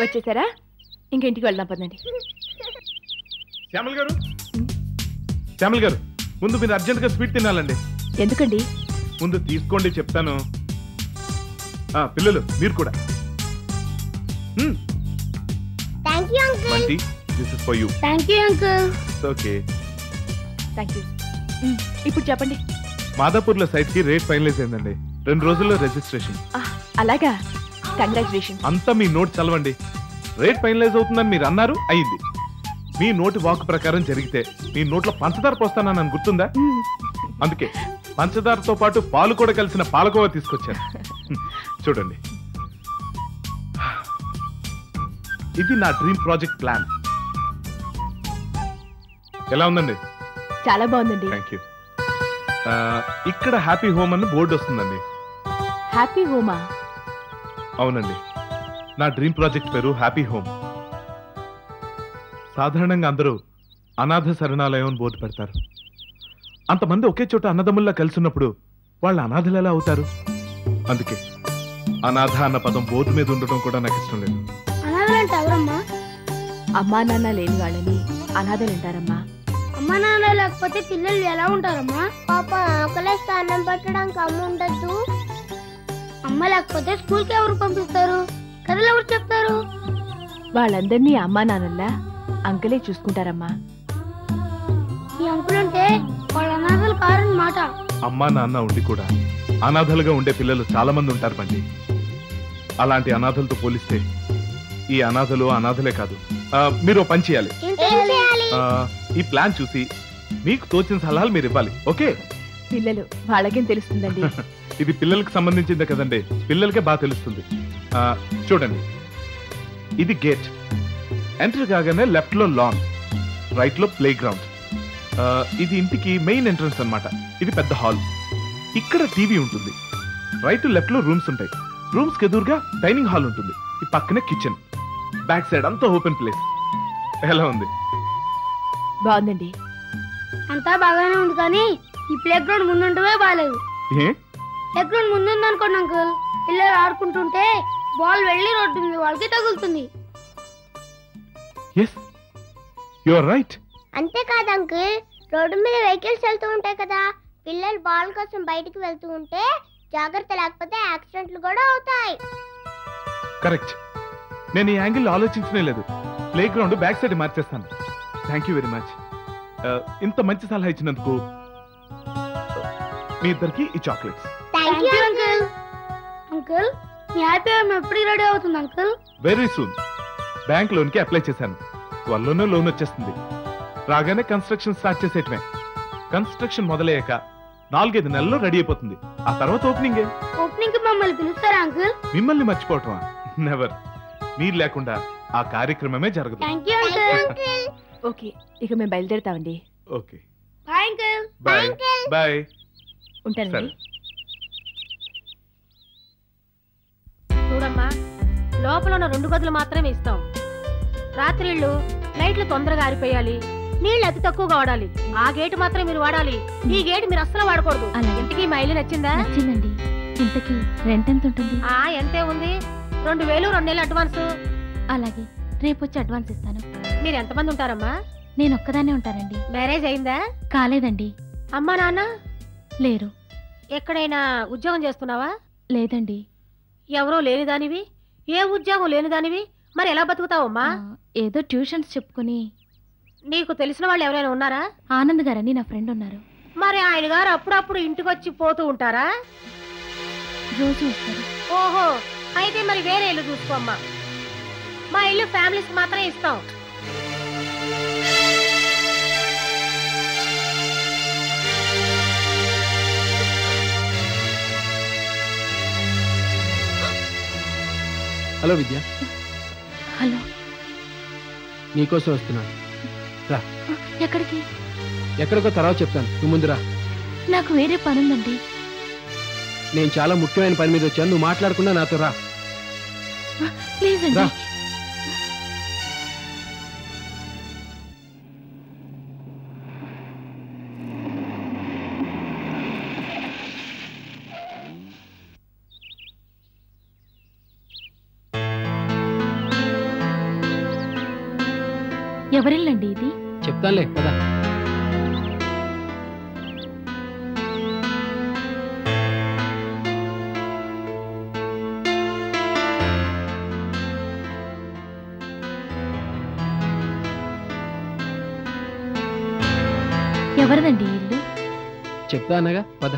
వచ్చేసారా? ఇంక ఇంటికి వెళ్దాం పదండి. శ్యామల్ గారు ముందు మీరు అర్జెంట్ గా స్వీట్ తినాలండి. ఎందుకండి? ముందు తీసుకోండి చెప్తాను. పిల్లలు మీరు కూడా. Thank you uncle. Aunty this is for you. Thank you uncle. It's okay. Thank you. ఇప్పుడు చెప్పండి, మాదాపూర్ లో సైట్ కి రేట్ ఫైనలైజ్ అయిందండి. 2 రోజుల్లో రిజిస్ట్రేషన్. అలాగా, కంగ్రాట్యులేషన్. అంతా మీ నోట్ చదవండి. రేట్ ఫైనలైజ్ అవుతుందని మీరు అన్నారు, అయింది. మీ నోటి వాక్ ప్రకారం జరిగితే మీ నోట్లో పంచదార పోస్తానని గుర్తుందా? అందుకే పంచదారతో పాటు పాలు కూడా కలిసిన పాలకోవా తీసుకొచ్చాను. చూడండి, ఇది నా డ్రీమ్ ప్రాజెక్ట్ ప్లాన్. ఎలా ఉందండి? చాలా బాగుందండి. Thank you. ఇక్కడ హ్యాపీ హోమ్ అని బోర్డు వస్తుందండి. హ్యాపీ హోమా? అవునండి, నా డ్రీమ్ ప్రాజెక్ట్ పేరు హ్యాపీ హోమ్. సాధారణంగా అందరూ అనాథ శరణాలయం అని బోర్డు పెడతారు. అంతమంది ఒకే చోట అన్నదమ్ముల్లా కలిసినప్పుడు వాళ్ళు అనాథలు ఎలా అవుతారు? అందుకే అనాథ అన్న పదం బోర్డు మీద ఉండటం కూడా నాకు ఇష్టం లేదు. అమ్మా నాన్న లేని వాళ్ళని అనాథలు ఉంటారమ్మా. అమ్మా నాన్న లేకపోతే పిల్లలు ఎలా ఉంటారమ్మా? పాప ఆకలేస్తే అన్నం పెట్టడానికి అమ్మ ఉండద్దు. అమ్మ లేకపోతే స్కూల్కి ఎవరు పంపిస్తారు? కథలు ఎవరు చెప్తారు? వాళ్ళందరినీ అమ్మా నాన్నల్లా అంకులే చూసుకుంటారమ్మా. ఈ అంకులుంటే వాళ్ళ అనాథలు కారన్నమాట. అమ్మా నాన్న ఉండి కూడా అనాథలుగా ఉండే పిల్లలు చాలా మంది ఉంటారు బండి. అలాంటి అనాథలతో పోలిస్తే ఈ అనాథలు అనాథలే కాదు. మీరు పని చేయాలి. ఈ ప్లాన్ చూసి మీకు తోచిన సలహాలు మీరు ఇవ్వాలి. ఓకే? పిల్లలు వాళ్ళకేం తెలుస్తుందండి? ఇది పిల్లలకు సంబంధించిందే కదండి, పిల్లలకే బాగా తెలుస్తుంది. చూడండి, ఇది గేట్. ఎంటర్ కాగానే లెఫ్ట్ లో లాన్, రైట్ లో ప్లే గ్రౌండ్. ఇది ఇంటికి మెయిన్ ఎంట్రన్స్ అన్నమాట. ఇది పెద్ద హాల్, ఇక్కడ టీవీ ఉంటుంది. రైట్ టు లెఫ్ట్ లో రూమ్స్ ఉంటాయి. రూమ్స్ కి ఎదురుగా డైనింగ్ హాల్ ఉంటుంది. ఈ పక్కనే కిచెన్, బ్యాక్ సైడ్ అంతా ఓపెన్ ప్లేస్. ఎలా ఉంది? బాగుందండి. అంతా బాగానే ఉంది, కానీ ఈ ప్లే గ్రౌండ్ ముందుంటే బాగాలేదు. ఏ ప్లే గ్రౌండ్ ముందుంది అనుకోండి అంకుల్, పిల్లలు ఆడుకుంటుంటే బాల్ వెళ్ళి రోడ్డు మీద వాళ్ళకి తగులుతుంది. Yes, you are right. అంతే కాదు అంకుల్, రోడ్డు మీద వెహికల్స్ వెళ్తూ ఉంటాయి కదా, పిల్లలు బాల్ కోసం బయటికి వెళ్తూ ఉంటే జాగ్రత్త లేకపోతే యాక్సిడెంట్లు కూడా అవుతాయి. కరెక్ట్. నేను ఈ యాంగిల్ ఆలోచించనే లేదు. ప్లే గ్రౌండ్ బ్యాక్ సైడ్ మార్చేస్తాను. Thank you very much. ఇంత మంచి సలహా ఇచ్చినందుకు మీ ఇద్దరికి ఈ chocolates. Thank you uncle. Uncle, మీ హ్యాపీ హోమ్ ఎప్పుడు రెడీ అవుతుంది uncle? Very soon. Bank loan కి అప్లై చేశాను, త్వరలోనే లోన్ వచ్చేస్తుంది. రాగానే కన్స్ట్రక్షన్ స్టార్ట్ చేసేటమే. కన్స్ట్రక్షన్ మొదలయ్యాక 4-5 నెలల్లో రెడీ అయిపోతుంది. ఆ తర్వాత ఓపెనింగ్ మమ్మల్ని పిలుస్తారా అంకుల్? మిమ్మల్ని మర్చిపోవటమా? నెవర్. మీరు లేకుండా ఆ కార్యక్రమమే జరగదు. ఓకే, ఇక మేము బయలుదేరుతామండి. Okay, bye uncle. Bye bye, ఉంటానండి. చూడమ్మా, లోపల ఉన్న 2 గదులు మాత్రమే ఇస్తాం. రాత్రిళ్ళు లైట్లు తొందరగా ఆరిపోయాలి. నీళ్లు అతి తక్కువగా వాడాలి. ఆ గేటు మాత్రం మీరు వాడాలి, ఈ గేటు మీరు అస్సలు వాడకూడదు. ఇంతకీ మా ఇల్లు నచ్చిందా? నచ్చిందండి. ఇంతకీ రెంట్ ఎంత ఉంటుంది? ఎంతే ఉంది, 2000 2,000 అడ్వాన్స్. అలాగే, రేపు వచ్చి అడ్వాన్స్ ఇస్తాను. మీరు ఎంతమంది ఉంటారమ్మా? నేను ఒక్కదానే ఉంటానండి. మ్యారేజ్ అయిందా? కాలేదండి. అమ్మా నాన్న లేరు. ఎక్కడైనా ఉద్యోగం చేస్తున్నావా? లేదండి. ఎవరో లేనిదానివి? ఏ ఉద్యోగం లేనిదానివి? మరి ఎలా బతుకుతావమ్మా? ఏదో ట్యూషన్స్ చెప్పుకుని. నీకు తెలిసిన వాళ్ళు ఎవరైనా ఉన్నారా? ఆనంద్ గారని నా ఫ్రెండ్ ఉన్నారు. మరి ఆయన గారు అప్పుడప్పుడు ఇంటికి వచ్చి పోతూ ఉంటారా? రోజు వస్తారు. ఓహో, అయితే మరి వేరే ఇల్లు చూసుకోమ్మా. మా ఇల్లు ఫ్యామిలీస్ మాత్రమే ఇస్తాం. హలో విద్య. హలో, నీకోసం వస్తున్నాను. రా. ఎక్కడికి? ఎక్కడికో తర్వాత చెప్తాను, నువ్వు ముందు రా. నాకు వేరే పని ఉందండి. నేను చాలా ముఖ్యమైన పని మీద వచ్చాను, నువ్వు మాట్లాడకుండా నాతో రా. ప్లీజ్ అండి. రా. ఎవరిల్లండి ఇది? చెప్తాలే కదా. ఎవరిదండి ఇల్లు? చెప్తానగా పద.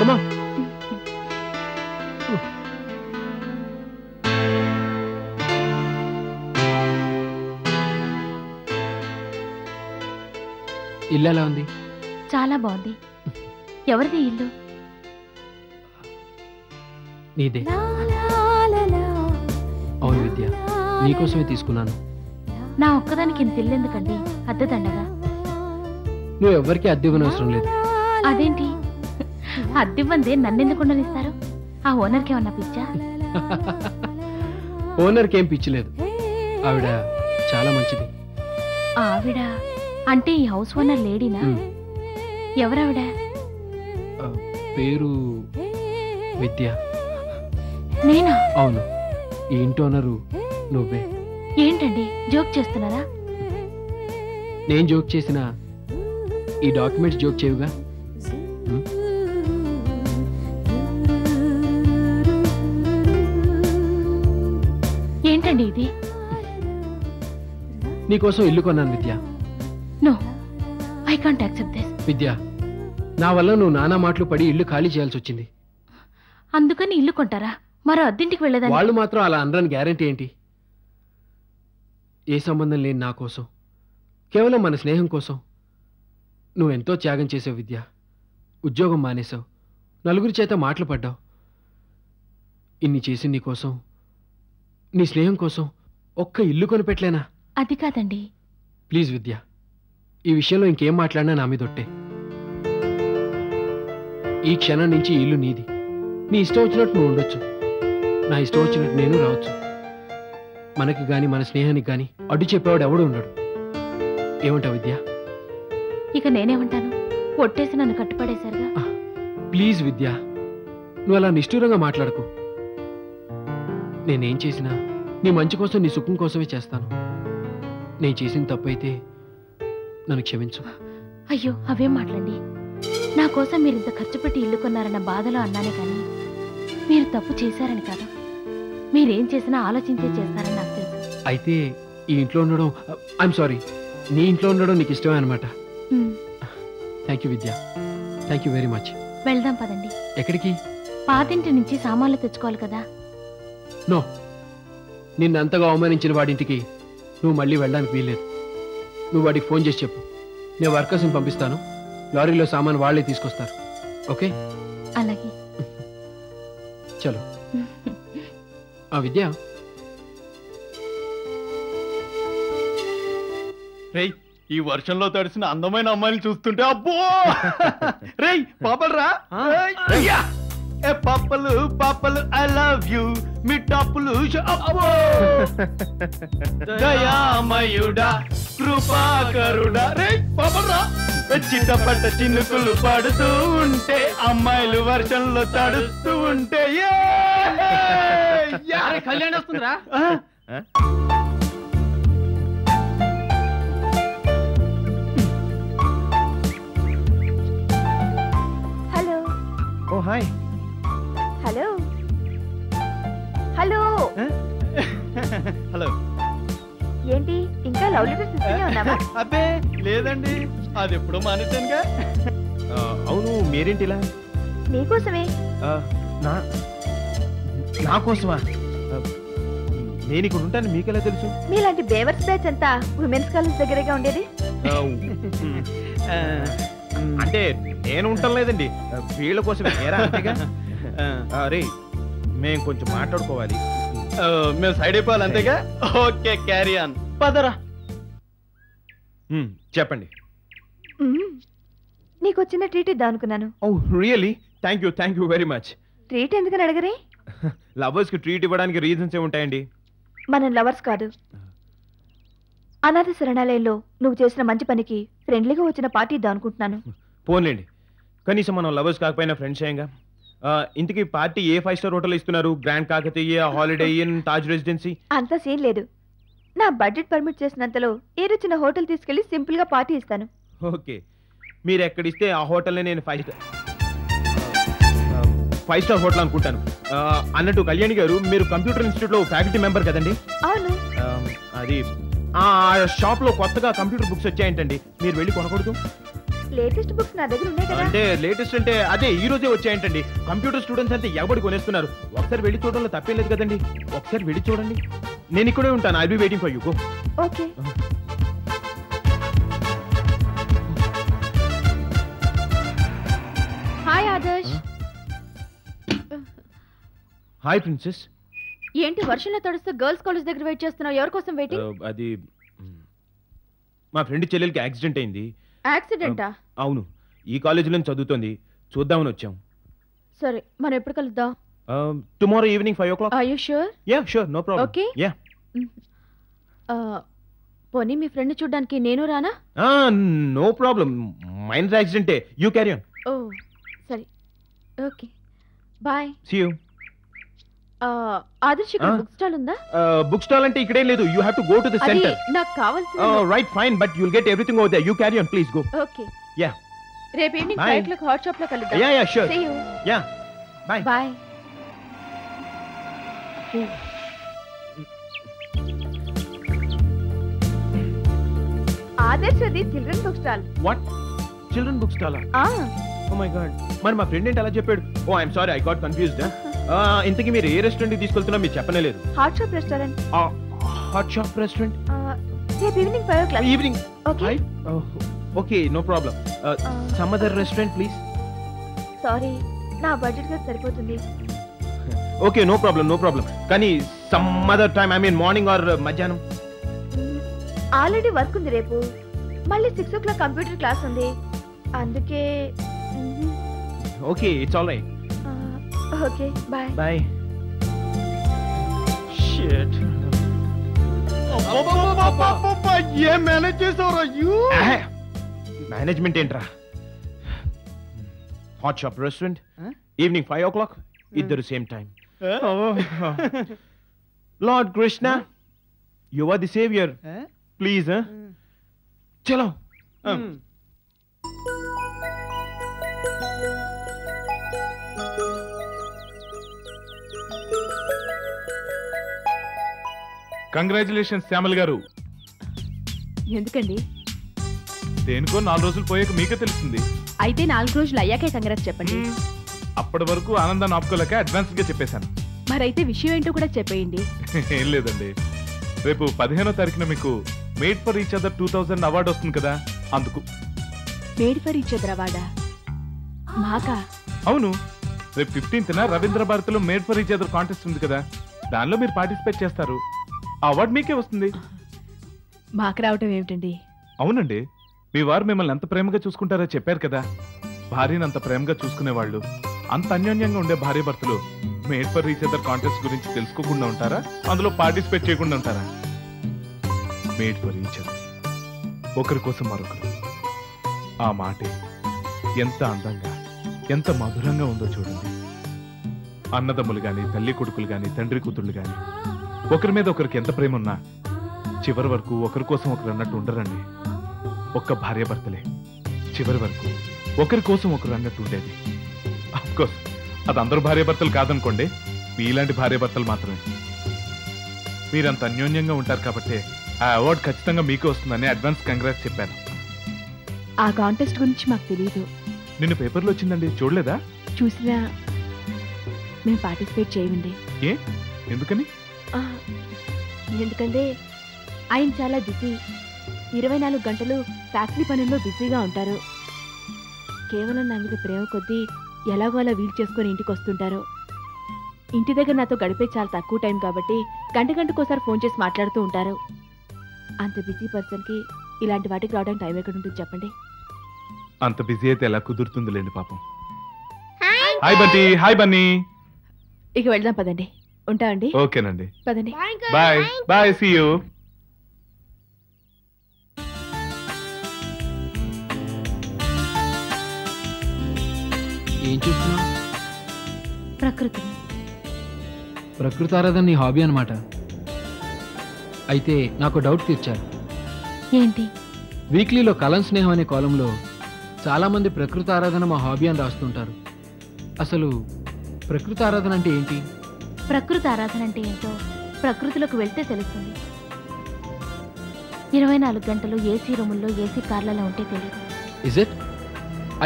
Come on. ఇల్లలా ఉంది, చాలా బాగుంది. ఎవరిది ఇల్లు? నీదే. అవును విద్య, నీకోసమే తీసుకున్నాను. నా ఒక్కదానికి ఇంత ఇల్లు ఎందుకండి, అద్దె దండగా. నువ్వు ఎవరికి అద్దె ఇవ్వనవసరం లేదు. అదేంటి అద్దెవ్వందే, నన్నెందుకు ఉండనిస్తారు? ఆ ఓనర్కి ఏమన్నా పిచ్చా? ఓనర్కి ఏం పిచ్చలేదు, ఆవిడ చాలా మంచిది. ఆవిడ అంటే ఈ హౌస్ ఓనర్ లేడీనా? ఎవరావిడ? పేరు విద్య. నేనా? అవును, ఈ ఇంటి ఓనరు నువ్వే. ఏంటండి జోక్ చేస్తున్నారా? నేను జోక్ చేసిన ఈ డాక్యుమెంట్స్ జోక్ చేయవుగా. ఏంటండి ఇది? నీకోసం ఇల్లు కొన్నాను Vidya. No, I can't accept this. Vidya, నా వల్ల నువ్వు నానా మాటలు పడి ఇల్లు ఖాళీ చేయాల్సి వచ్చింది. అందుకని ఇల్లు కొంటారా? మరో అద్దెంటికి వెళ్ళేదా? వాళ్ళు మాత్రం అలా అనడానికి గ్యారెంటీ ఏంటి? ఏ సంబంధం లేని నా కోసం, కేవలం మన స్నేహం కోసం నువ్వెంతో త్యాగం చేసావు విద్య. ఉద్యోగం మానేసావు, నలుగురి చేత మాటలు పడ్డావు. ఇన్ని చేసి నీకోసం, నీ స్నేహం కోసం ఒక్క ఇల్లు కొనిపెట్టలేనా? అది కాదండి. ప్లీజ్ విద్య, ఈ విషయంలో ఇంకేం మాట్లాడినా నా మీద ఒట్టే. ఈ క్షణం నుంచి ఈ ఇల్లు నీది. నీ ఇష్టం వచ్చినట్టు నువ్వు ఉండొచ్చు, నా ఇష్టం వచ్చినట్టు నేను రావచ్చు. మనకి కానీ మన స్నేహానికి కానీ అడ్డు చెప్పేవాడు ఎవడు ఉండడు. ఏమంటావు విద్య? ఇక నేనేమంటాను, ఒట్టేసి నన్ను కట్టుపడేశారుగా. ప్లీజ్ విద్య, నువ్వు అలా నిష్ఠూరంగా మాట్లాడకు. నేనేం చేసినా నీ మంచి కోసం, నీ సుఖం కోసమే చేస్తాను. నేను చేసిన తప్పైతే నన్ను క్షమించు. అయ్యో అవేం మాట్లాడి, నా కోసం మీరు ఇంత ఖర్చు పెట్టి ఇల్లు కొన్నారన్న బాధలో అన్నానే కానీ మీరు తప్పు చేశారని కాదు. మీరేం చేసినా ఆలోచించే చేస్తారని నాకు తెలుసు. అయితే ఈ ఇంట్లో ఉండడం, ఐఎమ్ సారీ, నీ ఇంట్లో ఉండడం నీకు ఇష్టమే అనమాట. Thank you Vidya, thank you very much. వెళ్దాం పదండి. ఎక్కడికి? పాతింటి నుంచి సామాన్లు తెచ్చుకోవాలి కదా. నో, నిన్నంతగా అవమానించిన వాడింటికి నువ్వు మళ్ళీ వెళ్ళడానికి వీల్లేదు. నువ్వు వాడికి ఫోన్ చేసి చెప్పు, నేను వర్కర్స్ని పంపిస్తాను, లారీలో సామాను వాళ్ళే తీసుకొస్తారు. ఓకే? అలాగే. చలో. ఆ విద్య, రేయ్ ఈ వర్షంలో తడిసిన అందమైన అమ్మాయిని చూస్తుంటే అబ్బో. రేయ్ పాపలు రా. ఏ పాపలు పాపలు, ఐ లవ్ యూ. మీ టాపులు దయామయుడా కృపాకరుడా. రే పాపరా, చిట్టపట్ట చినుకులు పడుతూ ఉంటే అమ్మాయిలు వర్షంలో తడుస్తూ ఉంటే. కళ్యాణ్ వస్తుందిరా. Hello. Oh hi. Hello hello hello. ఏంటి ఇంకా లవ్ లెటర్స్ ఇస్తూనే ఉన్నావా? అబ్బే లేదండి, అది ఎప్పుడో మానేశానుగా. అవును మీరేంటిలా? నీకోసమే. నా కోసమా? నేను ఇక్కడ ఉంటాను మీకెలా తెలుసు? మీలాంటి బేవర్స్ బ్యాచ్ అంతా ఉమెన్స్ కాలేజ్ దగ్గరగా ఉండేది. అంటే నేను ఉంటాను లేదండి, వీళ్ళ కోసమే. అరే మేము కొంచెం మాట్లాడుకోవాలి, మేము సైడ్ అయిపోవాలి అంతేగా. ఓకే క్యారీ ఆన్, పదరా. చెప్పండి. నీకు వచ్చిన ట్రీట్ ఇద్దాం అనుకున్నాను. Oh really? Thank you, thank you very much. Treat ఎందుకని అడగరే? లవర్స్ కి ట్రీట్ ఇవ్వడానికి రీజన్స్ ఏ ఉంటాయండి? మనం లవర్స్ కాదు, అనాథ శరణాలయంలో నువ్వు చేసిన మంచి పనికి ఫ్రెండ్లీగా వచ్చిన పార్టీ ఇద్దాం అనుకుంటున్నాను. పోన్లేండి, కనీసం మనం లవర్స్ కాకపోయినా ఫ్రెండ్స్ ఏంగా. ఇంటికి పార్టీ ఏ 5-స్టార్ హోటల్ ఇస్తున్నారు? Grand Kakatiya, Holiday Inn, Taj Residency? అంత సీన్ లేదు. నా బడ్జెట్ పర్మిట్ చేసినంతలో ఏదో చిన్న హోటల్ తీసుకెళ్లి సింపుల్ గా పార్టీ ఇస్తాను. ఓకే, మీరు ఎక్కడ ఇస్తే ఆ హోటల్నే నేను 5-స్టార్ హోటల్ అనుకుంటాను. అన్నట్టు కళ్యాణి గారు మీరు కంప్యూటర్ ఇన్స్టిట్యూట్ లో ఫ్యాకల్టీ మెంబర్ కదండి? అవును. అది ఆ షాప్ లో కొత్తగా కంప్యూటర్ బుక్స్ వచ్చాయంటండి, మీరు వెళ్ళి కొనకూడదు? లేటెస్ట్ బుక్స్ నా దగ్గర ఉన్నాయి కదా. అంటే లేటెస్ట్ అంటే అదే ఈ రోజే వచ్చాయంటండి. కంప్యూటర్ స్టూడెంట్స్ అంతే ఎవరు కొనేస్తున్నారు. ఒకసారి వెళ్ళి చూడడంలో తప్పేం లేదు కదండి, ఒకసారి వెళ్ళి చూడండి. నేను ఇక్కడే ఉంటాను, I will be waiting for you. Okay. Hi Adarsh. Hi princess. ఏంటి వర్షంలో తడుస్తూ గర్ల్స్ కాలేజ్ దగ్గర వెయిట్ చేస్తున్నావు? ఎవరి కోసం వెయిటింగ్? అది మా ఫ్రెండ్ చెల్లెలికి యాక్సిడెంట్ అయింది. యాక్సిడెంటా? అవును, ఈ కాలేజీలో చదువుతోంది, చూద్దామని వచ్చాం. సరే, మనం ఎప్పుడు కలుద్దాం? Tomorrow evening 5 o'clock. Are you sure? Yeah, sure, no problem. Okay. Yeah. పోనీ మీ ఫ్రెండ్ చూడడానికి నేను రానా? నో ప్రాబ్లం, మైనర్ యాక్సిడెంటే, యూ క్యారీ ఆన్. ఓ సరే, okay, bye, see you. Adarsh ఇక్కడ బుక్ స్టాల్ ఉందా? బుక్ స్టాల్ అంటే ఇక్కడే లేదు, you have to go to the centre. నాకు కావాల్సింది. Right, fine, but you will get everything over there, you carry on, please go. Okay. Yeah, రేపు evening 5 o'clock hot shop లో కలుద్దాం. Yeah yeah, sure, see you. Yeah, bye bye. Adarsh అది children book stall. What, children book stall? ఆ, oh my God, మరి మా friend ఏంటి అలా చెప్పాడు? Oh I am sorry, I got confused. ఇంతకీ మీరు ఏ రెస్టారెంట్ కి తీసుకెళ్తున్నా మీరు చెప్పనే లేదు. Hot shop restaurant. Hot shop restaurant రేపు evening 5 o'clock. Evening, okay. Okay, no problem. Some other restaurant please. Sorry, నా బడ్జెట్ గా సరిపోతుంది. Okay, no problem, no problem. కానీ some other time, I mean morning or మధ్యాహ్నం. Already work ఉంది రేపు, మళ్ళీ 6 o'clock computer class ఉంది, అందుకే. Okay, it's all right. Okay, bye bye. Shit, అబ్బబ్బబ్బబ్బబ్బ, ఏ మేనేజ్ చేసావురా? యు మేనేజ్మెంట్ ఏంట్రా? Hot shop restaurant, evening 5 o'clock, ఇద్దరు same time. Lord Krishna, you are the saviour, please. చలో. కంగ్రాచులేషన్స్ శ్యామల్ గారు. ఎందుకండి? దేనికో 4 రోజులు పోయాక మీకే తెలుస్తుంది. అయితే 4 రోజులు అయ్యాకే కంగ్రాట్స్ చెప్పండి. అప్పటి వరకు ఆనందాన్ని ఆపుకోలేక అడ్వాన్స్ గా చెప్పేశాను. మరైతే విషయం ఏంటో కూడా చెప్పేయండి. ఏం లేదండి, రేపు 15వ తారీఖున మీకు made for each other 2000 award వస్తుంది కదా, అందుకు. మేడ్ ఫర్ ఈచ్ అదర్ అవార్డా? మాకా? అవును, రేపు 15th రవీంద్ర భారతిలో made for each other contest ఉంది కదా, దానిలో మీరు పార్టిసిపేట్ చేస్తారు. అవార్డు మీకే వస్తుంది. మాకు రావటం ఏమిటండి? అవునండి, మీ వారు మిమ్మల్ని ఎంత ప్రేమగా చూసుకుంటారో చెప్పారు కదా. భార్యను అంత ప్రేమగా చూసుకునేవాళ్ళు, అంత అన్యోన్యంగా ఉండే భార్య భర్తలు made for each other contest గురించి తెలుసుకోకుండా ఉంటారా? అందులో పార్టిసిపేట్ చేయకుండా ఉంటారా? మేడ్ ఫర్ ఈచ్ అదర్, ఒకరి కోసం మరొకరు. ఆ మాటే ఎంత అందంగా, ఎంత మధురంగా ఉందో చూడండి. అన్నదమ్ములు కానీ, తల్లి కొడుకులు కానీ, తండ్రి కూతుళ్ళు కానీ ఒకరి మీద ఒకరికి ఎంత ప్రేమ ఉన్నా చివరి వరకు ఒకరి కోసం ఒకరు అన్నట్టు ఉండరండి. ఒక్క భార్య భర్తలే చివరి వరకు ఒకరి కోసం ఒకరు అన్నట్టు ఉండేది. అఫ్కోర్స్ అది అందరూ భార్య భర్తలు కాదనుకోండి, మీలాంటి భార్య భర్తలు మాత్రమే. మీరంత అన్యోన్యంగా ఉంటారు కాబట్టి ఆ అవార్డు ఖచ్చితంగా మీకే వస్తుందని అడ్వాన్స్ కంగ్రాట్స్ చెప్పాను. ఆ కాంటెస్ట్ గురించి మాకు తెలియదు. నిన్న పేపర్లో వచ్చిందండి, చూడలేదా? చూసినా మేము పార్టిసిపేట్ చేయండి. ఏ, ఎందుకని? ఎందుకంటే ఆయన చాలా బిజీ, 24 గంటలు ఫ్యాక్టరీ పనుల్లో బిజీగా ఉంటారు. కేవలం నా మీద ప్రేమ కొద్దీ ఎలాగో అలా వీలు చేసుకొని ఇంటికి వస్తుంటారు. ఇంటి దగ్గర నాతో గడిపే చాలా తక్కువ టైం కాబట్టి గంటకోసారి ఫోన్ చేసి మాట్లాడుతూ ఉంటారు. అంత బిజీ పర్సన్కి ఇలాంటి వాటికి రావడానికి టైం ఎక్కడ ఉంటుంది చెప్పండి? అంత బిజీ అయితే ఎలా కుదురుతుంది లేండి పాపం. హాయ్ బన్నీ, ఇక వెళ్దాం పదండి. ఉంటాండి. ఓకేనండి, పదండి. Bye bye, see you. ఏం చూస్తున్నావు? ప్రకృతిని. ప్రకృతి ఆరాధన నీ హాబీ అన్నమాట. అయితే నాకు డౌట్ తీర్చారు. ఏంటి? వీక్లీలో కలం స్నేహం అనే కాలంలో చాలామంది ప్రకృతి ఆరాధన మా హాబీ అని రాస్తుంటారు. అసలు ప్రకృతి ఆరాధన అంటే ఏంటి? ప్రకృతి ఆరాధన అంటే ఏంటో ప్రకృతిలోకి వెళ్తే తెలుస్తుంది. 24 గంటలు ఏసీ రూముల్లో ఏసీ కార్లలో ఉంటే తెలియదు. Is it?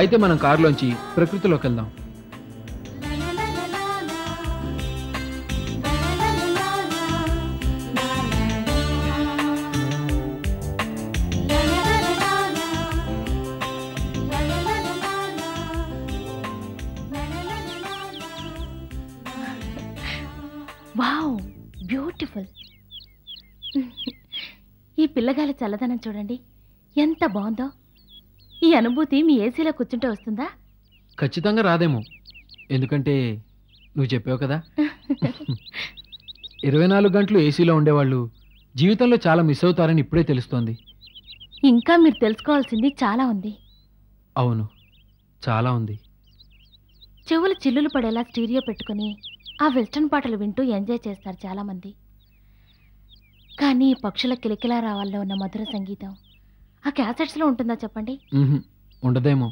అయితే మనం కారులోంచి ప్రకృతిలోకి వెళ్దాం. ఈ పిల్లగాలి చల్లదనం చూడండి ఎంత బాగుందో. ఈ అనుభూతి మీ ఏసీలో కూర్చుంటే వస్తుందా? ఖచ్చితంగా రాదేమో, ఎందుకంటే నువ్వు చెప్పావు కదా. 24 గంటలు ఏసీలో ఉండేవాళ్ళు జీవితంలో చాలా మిస్ అవుతారని ఇప్పుడే తెలుస్తోంది. ఇంకా మీరు తెలుసుకోవాల్సింది చాలా ఉంది. అవును, చాలా ఉంది. చెవులు చిల్లులు పడేలా స్టీరియో పెట్టుకుని ఆ వెస్టర్న్ పాటలు వింటూ ఎంజాయ్ చేస్తారు చాలామంది. కానీ పక్షుల కిలకిలా రావాల్లో ఉన్న మధుర సంగీతం ఆ క్యాసెట్స్లో ఉంటుందా చెప్పండి? ఉండదేమో.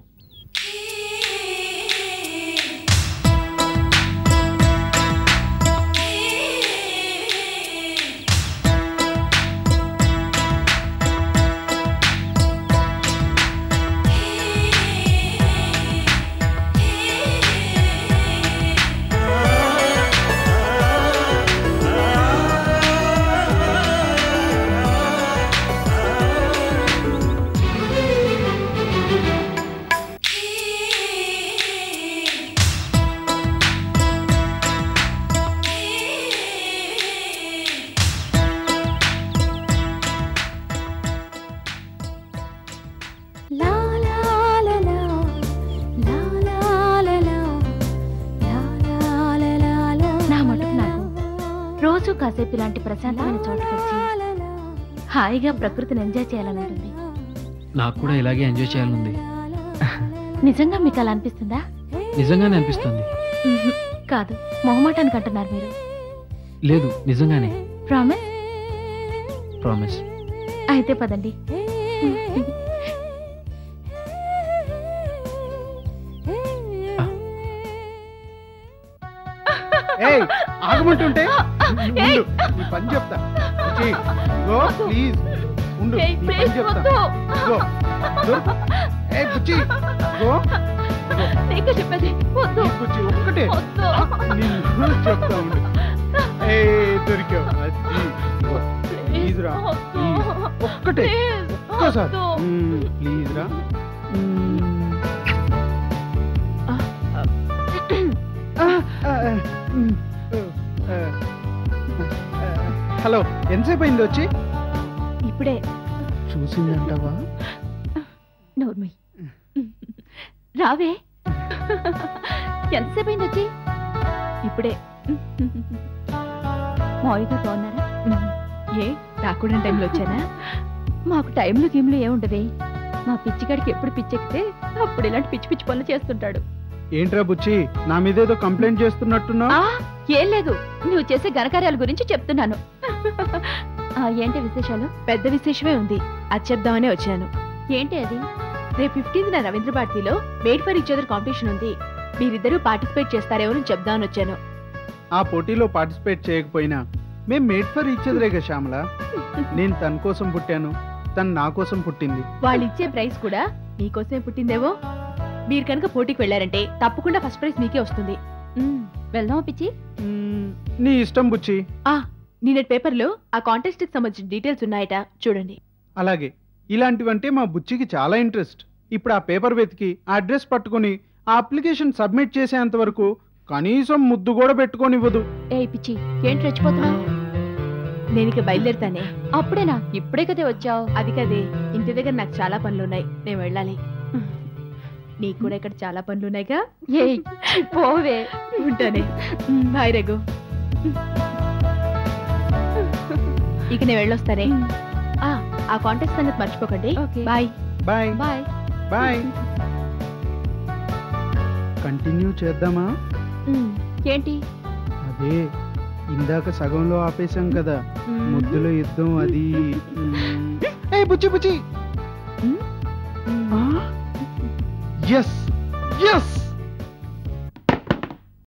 కాసేపు ఇలాంటి ప్రశాంతమైన చోటుకొచ్చి హాయిగా ప్రకృతిని ఎంజాయ్ చేయాలని ఉంటుంది. నాకు కూడా ఇలాగే ఎంజాయ్ చేయాలనుంది. నిజంగా మీకు అలా అనిపిస్తుందా? నిజంగానే అనిపిస్తుంది. కాదు, మొహమాటానికి అంటున్నారు మీరు. లేదు, నిజంగానే. ప్రామిస్? ప్రామిస్. అయితే పదండి. ఆగమంటుంటే పని చెప్తా. ప్లీజ్ ఉండు, పని చెప్తా. ఒక్కటే చెప్తా ఉండు. దొరికా? ప్లీజ్ రా, ఒక్కటే ఒక్కసారి ప్లీజ్ రా. హలో, ఎంతసేపు అయింది వచ్చి? ఇప్పుడే చూసిందంటావా? నోర్మల్ రావే, ఎంతసేపు అయింది వచ్చి? ఇప్పుడే. మావిగా బాగున్నారా? ఏ రాకుండా టైంలో వచ్చానా? మాకు టైంలో గేమ్లు ఏముండవే. మా పిచ్చిగాడికి ఎప్పుడు పిచ్చెక్కితే అప్పుడు ఇలాంటి పిచ్చి పిచ్చి పనులు చేస్తుంటాడు. ఏంట్రా బుచ్చి, నా మీదేదో కంప్లైంట్ చేస్తున్నట్టున్నా? ఏం లేదు, నువ్వు చేసే ఘనకార్యాల గురించి చెప్తున్నాను. ఏంటి విశేషాలు? పెద్ద విశేషమే ఉంది, అది చెప్దామనే వచ్చాను. ఏంటి అది? రేపు 15న రవీంద్ర భారతిలో made for each other competition ఉంది. మీరిద్దరూ పార్టిసిపేట్ చేస్తారేమో అని చెప్దామని వచ్చాను. ఆ పోటీలో పార్టిసిపేట్ చేయకపోయినా మేము మేడ్ ఫర్ ఈచ్ అదరే కదా శ్యామల. నేను తన కోసం పుట్టాను, తను నా కోసం పుట్టింది. వాళ్ళు ఇచ్చే ప్రైజ్ కూడా నీకోసమే పుట్టిందేమో. మీరు కనుక పోటీకి వెళ్ళారంటే తప్పకుండా ఫస్ట్ ప్రైజ్ మీకే వస్తుంది. వెళ్దామా పిచ్చి? నీ ఇష్టం బుచ్చి. నిన్నటి పేపర్లో ఆ కాంటెస్ట్ కి సంబంధించిన డీటెయిల్స్ ఉన్నాయట, చూడండి. అలాగే, ఇలాంటివంటే మా బుచ్చికి చాలా ఇంట్రెస్ట్. ఇప్పుడు ఆ పేపర్ వెతికి ఆ అడ్రస్ పట్టుకుని ఆ అప్లికేషన్ సబ్మిట్ చేసేంత వరకు కనీసం ముద్దు కూడా పెట్టుకోనివ్వదు. ఏ పిచ్చి, ఏంటి రెచ్చిపోతున్నా? నేను ఇక బయలుదేరుతానే. అప్పుడేనా? ఇప్పుడే కదే వచ్చావు. అది కదే, ఇంటి దగ్గర నాకు చాలా పనులున్నాయి, నేను వెళ్ళాలి. నీకు కూడా ఇక్కడ చాలా పనులున్నాయిగా. ఏ పోవే, ఉంటానే. బాయ్ రఘు, ఇక నేను వెళ్ళొస్తానే. ఆ కాంటాక్ట్ సంగతి మర్చిపోకండి. Bye bye bye bye. Continue చేద్దామా? ఏంటి? అదే ఇందాక సగంలో ఆపేశాం కదా, ముద్దులో యుద్ధం అది. బుచ్చి బుచ్చి. Yes yes.